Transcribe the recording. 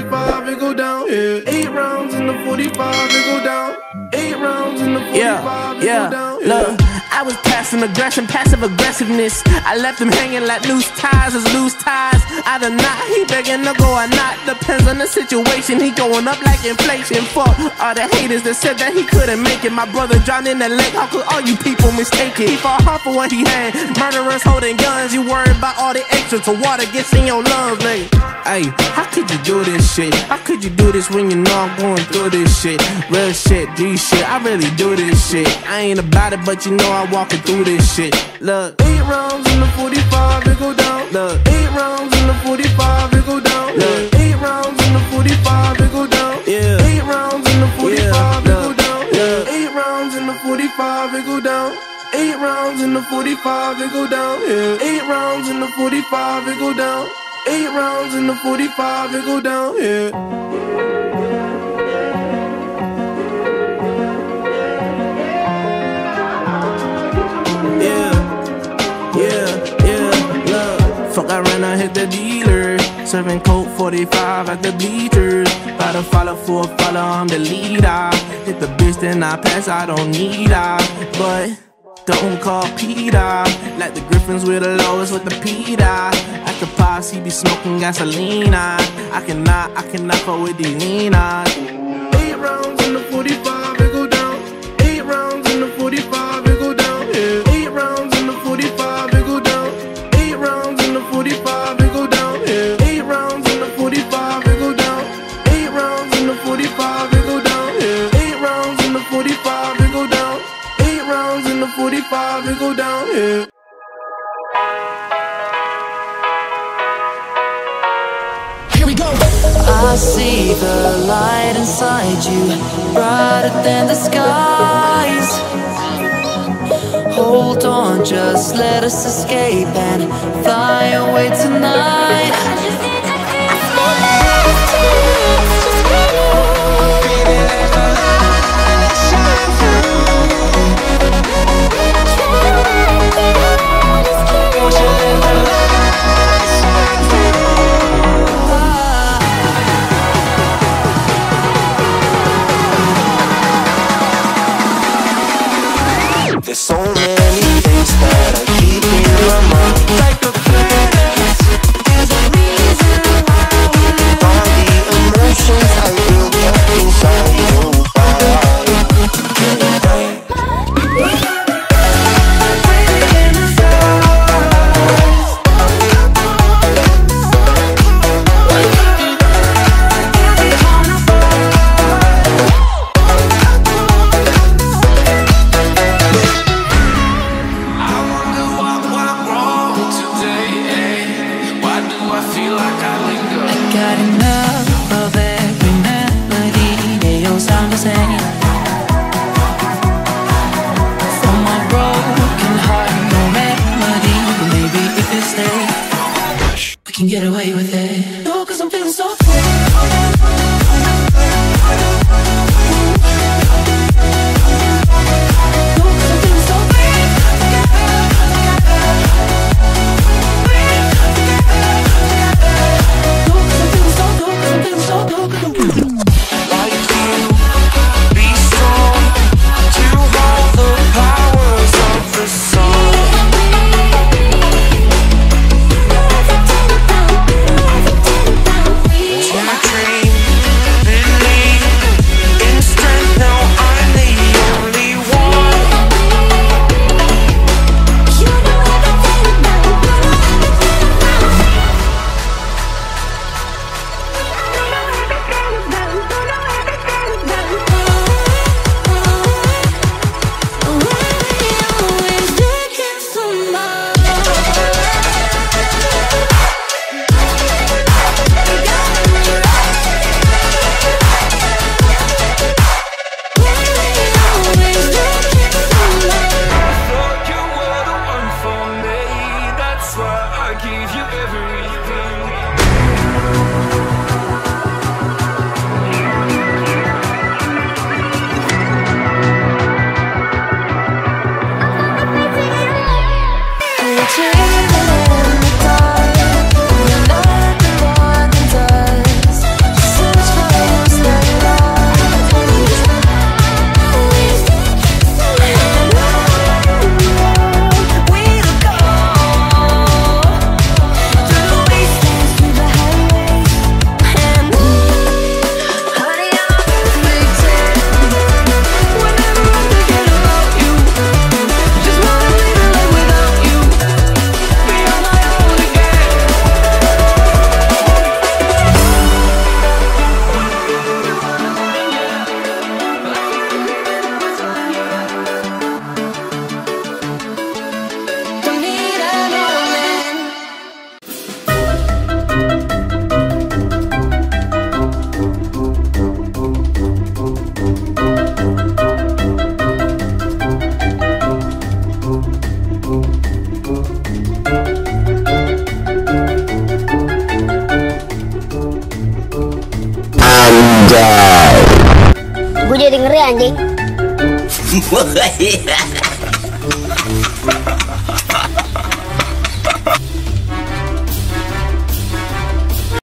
45 and go down. Yeah. 8 rounds in the 45 and go down. 8 rounds in the 45 and go down. Yeah. Look, I was passing aggression, passive aggressiveness. I left them hanging like loose ties is loose ties. I do not, he begging to go or not. Depends on the situation, he going up like inflation. Fuck all the haters that said that he couldn't make it. My brother drowned in the lake, how could all you people mistake it? He fought hard for what he had, murderers holding guns. You worried about all the extra till water gets in your lungs, nigga. Ayy, how could you do this shit? How could you do this when you know I'm going through this shit? Real shit, G shit, I really do this shit. I ain't about it, but you know I'm walking through this shit. Look, 8 rounds in the 45 and go down. Look, 8 rounds in the 45 and go down. Look, 8 rounds in the 45 and go down. Yeah, 8 rounds in the 45 and go down. Yeah, 8 rounds in the 45 and go down. 8 rounds in the 45 and go down. Yeah, 8 rounds in the 45 and go down. 8 rounds in the 45 and go down, yeah. Fuck, I ran out, hit the dealer. Serving coke 45 at the bleachers. By the follow for a follow, I'm the leader. Hit the bitch, then I pass, I don't need her. But don't call Peter. Like the Griffins, we're the lowest with the Peter. At the pops, he be smoking gasoline. I cannot fuck with these Nina. 8 rounds in the 45, it go down. 8 rounds in the 45, it go down. Yeah. 8 rounds in the 45, it go down. 8 rounds in the 45 and go down, yeah. 8 rounds in the 45 and go down. 8 rounds in the 45 and go down, yeah. 8 rounds in the 45 and go down. 8 rounds in the 45 and go down, yeah. Here we go. I see the light inside you, brighter than the skies. Hold on, just let us escape and fly away tonight. I just need to feel the light, just feel it. Baby, let the light shine through. Try it, baby, just kidding. Won't you let the light shine through? There's so many things that I keep in my mind, like a flash. There's a reason why all the emotions I build up inside your ngeri-ngeri anjing.